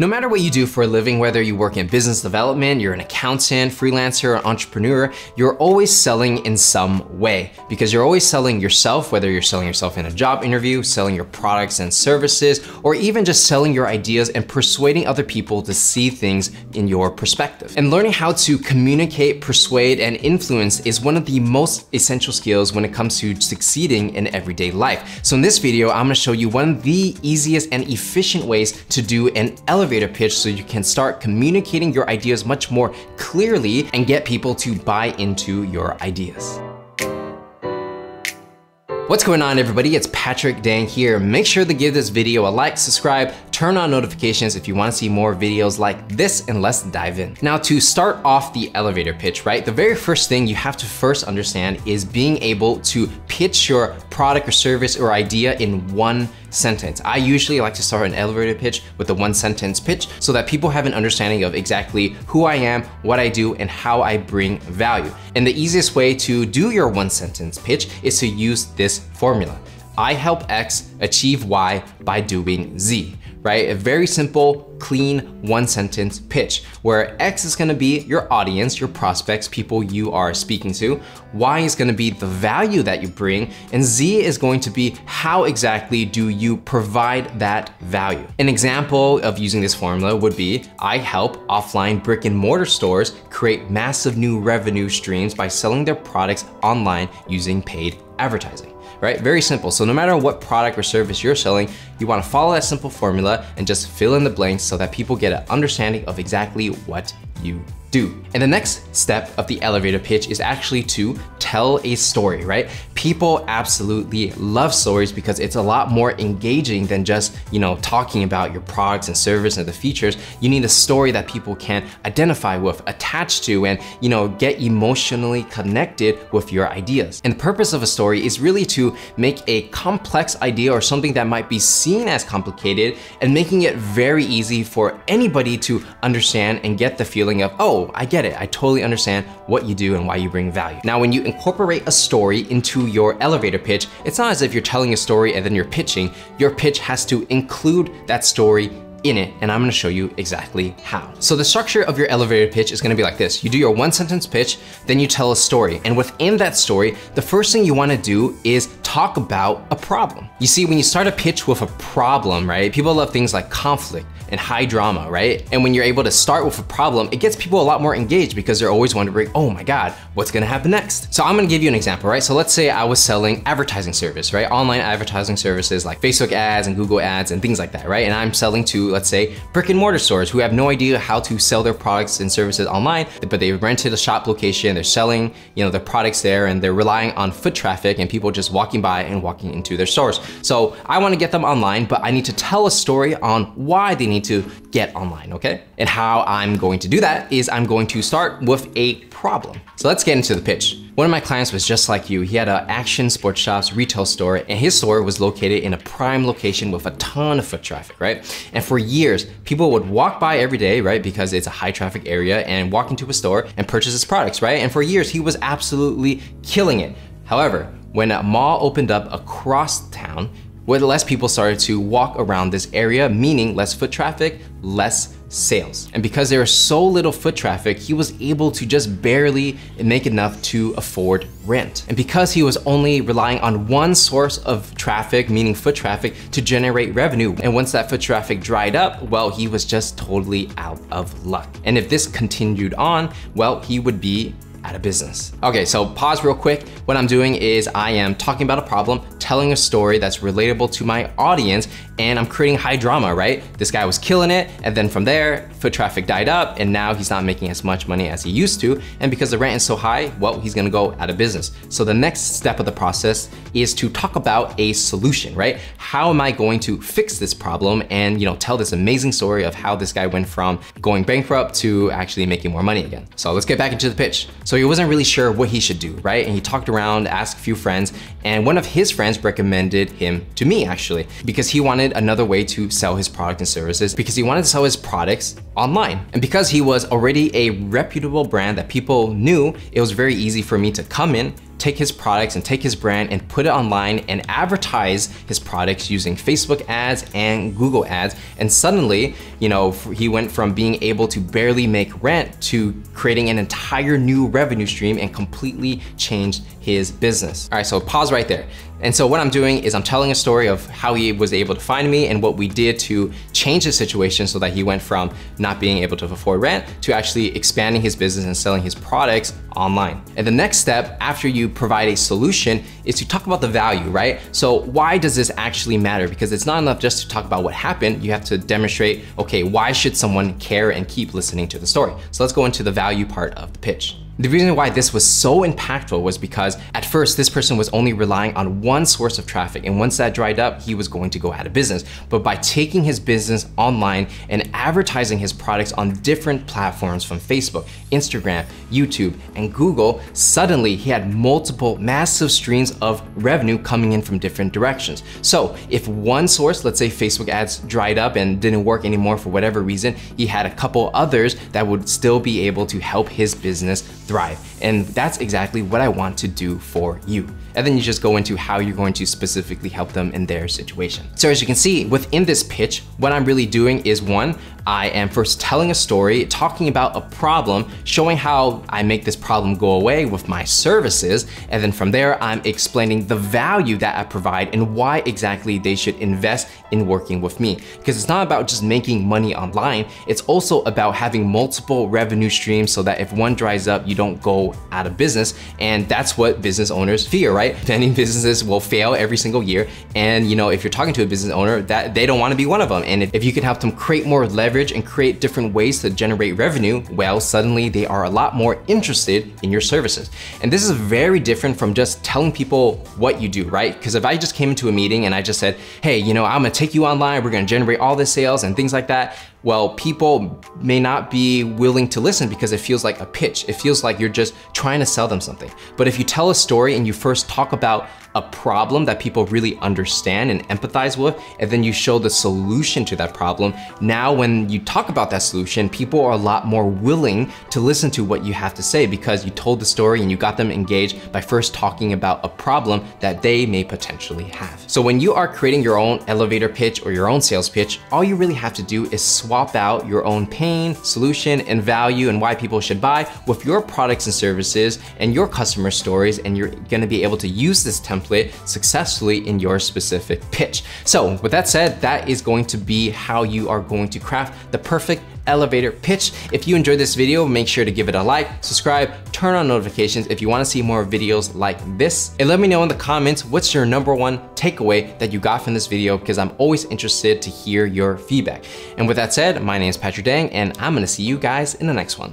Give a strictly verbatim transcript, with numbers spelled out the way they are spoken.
No matter what you do for a living, whether you work in business development, you're an accountant, freelancer, or entrepreneur, you're always selling in some way because you're always selling yourself, whether you're selling yourself in a job interview, selling your products and services, or even just selling your ideas and persuading other people to see things in your perspective. And learning how to communicate, persuade, and influence is one of the most essential skills when it comes to succeeding in everyday life. So in this video, I'm gonna show you one of the easiest and efficient ways to do an elevator elevator pitch so you can start communicating your ideas much more clearly and get people to buy into your ideas. What's going on, everybody? It's Patrick Dang here. Make sure to give this video a like, subscribe, turn on notifications if you want to see more videos like this, and let's dive in. Now, to start off the elevator pitch, right? The very first thing you have to first understand is being able to pitch your product or service or idea in one sentence. I usually like to start an elevator pitch with a one sentence pitch so that people have an understanding of exactly who I am, what I do, and how I bring value. And the easiest way to do your one sentence pitch is to use this formula. I help X achieve Y by doing Z, right? A very simple, clean, one sentence pitch where X is gonna be your audience, your prospects, people you are speaking to. Y is gonna be the value that you bring, and Z is going to be how exactly do you provide that value. An example of using this formula would be, I help offline brick and mortar stores create massive new revenue streams by selling their products online using paid advertising. Right? Very simple. So no matter what product or service you're selling, you want to follow that simple formula and just fill in the blanks so that people get an understanding of exactly what you do. And the next step of the elevator pitch is actually to tell a story, right? People absolutely love stories because it's a lot more engaging than just, you know, talking about your products and service and the features. You need a story that people can identify with, attach to, and, you know, get emotionally connected with your ideas. And the purpose of a story is really to make a complex idea or something that might be seen as complicated and making it very easy for anybody to understand and get the feeling of, oh, I get it. I totally understand what you do and why you bring value. Now, when you incorporate a story into your elevator pitch, it's not as if you're telling a story and then you're pitching. Your pitch has to include that story in it, and I'm gonna show you exactly how. So the structure of your elevator pitch is gonna be like this. You do your one sentence pitch, then you tell a story. And within that story, the first thing you wanna do is talk about a problem. You see, when you start a pitch with a problem, right? People love things like conflict and high drama, right? And when you're able to start with a problem, it gets people a lot more engaged because they're always wondering, oh my God, what's gonna happen next? So I'm gonna give you an example, right? So let's say I was selling advertising service, right? Online advertising services like Facebook ads and Google ads and things like that, right? And I'm selling to, let's say, brick and mortar stores who have no idea how to sell their products and services online, but they rented a shop location, they're selling, you know, their products there, and they're relying on foot traffic and people just walking by and walking into their stores. So I wanna get them online, but I need to tell a story on why they need to get online, okay? And how I'm going to do that is I'm going to start with a problem. So let's get into the pitch. One of my clients was just like you. He had an Action Sports Shops retail store, and his store was located in a prime location with a ton of foot traffic, right? And for years, people would walk by every day, right? Because it's a high traffic area, and walk into a store and purchase his products, right? And for years, he was absolutely killing it. However, when a mall opened up across town, where less people started to walk around this area, meaning less foot traffic, less sales. And because there was so little foot traffic, he was able to just barely make enough to afford rent. And because he was only relying on one source of traffic, meaning foot traffic, to generate revenue, and once that foot traffic dried up, well, he was just totally out of luck. And if this continued on, well, he would be out of business. Okay, so pause real quick. What I'm doing is I am talking about a problem, telling a story that's relatable to my audience, and I'm creating high drama, right? This guy was killing it, and then from there, foot traffic died up, and now he's not making as much money as he used to, and because the rent is so high, well, he's gonna go out of business. So the next step of the process is to talk about a solution, right? How am I going to fix this problem and, you know, tell this amazing story of how this guy went from going bankrupt to actually making more money again. So let's get back into the pitch. So he wasn't really sure what he should do, right? And he talked around, asked a few friends, and one of his friends recommended him to me, actually, because he wanted another way to sell his product and services, because he wanted to sell his products online. And because he was already a reputable brand that people knew, it was very easy for me to come in, take his products and take his brand and put it online and advertise his products using Facebook ads and Google ads. And suddenly, you know, he went from being able to barely make rent to creating an entire new revenue stream and completely changed his business. All right, so pause right there. And so what I'm doing is I'm telling a story of how he was able to find me and what we did to change his situation so that he went from not being able to afford rent to actually expanding his business and selling his products online. And the next step after you provide a solution is to talk about the value, right? So why does this actually matter? Because it's not enough just to talk about what happened. You have to demonstrate, okay, why should someone care and keep listening to the story? So let's go into the value part of the pitch. The reason why this was so impactful was because at first this person was only relying on one source of traffic, and once that dried up, he was going to go out of business. But by taking his business online and advertising his products on different platforms from Facebook, Instagram, YouTube, and Google, suddenly he had multiple massive streams of revenue coming in from different directions. So if one source, let's say Facebook ads, dried up and didn't work anymore for whatever reason, he had a couple others that would still be able to help his business thrive. And that's exactly what I want to do for you. And then you just go into how you're going to specifically help them in their situation. So as you can see within this pitch, what I'm really doing is, one, I am first telling a story, talking about a problem, showing how I make this problem go away with my services. And then from there, I'm explaining the value that I provide and why exactly they should invest in working with me. Because it's not about just making money online. It's also about having multiple revenue streams so that if one dries up, you don't go out of business. And that's what business owners fear, right? Many businesses will fail every single year. And you know, if you're talking to a business owner, that they don't want to be one of them. And if, if you can help them create more leverage and create different ways to generate revenue, well, suddenly they are a lot more interested in your services. And this is very different from just telling people what you do, right? Because if I just came into a meeting and I just said, hey, you know, I'm gonna take you online, we're gonna generate all the sales and things like that, well, people may not be willing to listen because it feels like a pitch. It feels like you're just trying to sell them something. But if you tell a story and you first talk about a problem that people really understand and empathize with, and then you show the solution to that problem, now when you talk about that solution, people are a lot more willing to listen to what you have to say because you told the story and you got them engaged by first talking about a problem that they may potentially have. So when you are creating your own elevator pitch or your own sales pitch, all you really have to do is swap Swap out your own pain, solution, and value and why people should buy with your products and services and your customer stories, and you're gonna be able to use this template successfully in your specific pitch. So with that said, that is going to be how you are going to craft the perfect elevator pitch. If you enjoyed this video, make sure to give it a like, subscribe, turn on notifications if you want to see more videos like this. And let me know in the comments, what's your number one takeaway that you got from this video? Because I'm always interested to hear your feedback. And with that said, my name is Patrick Dang, and I'm going to see you guys in the next one.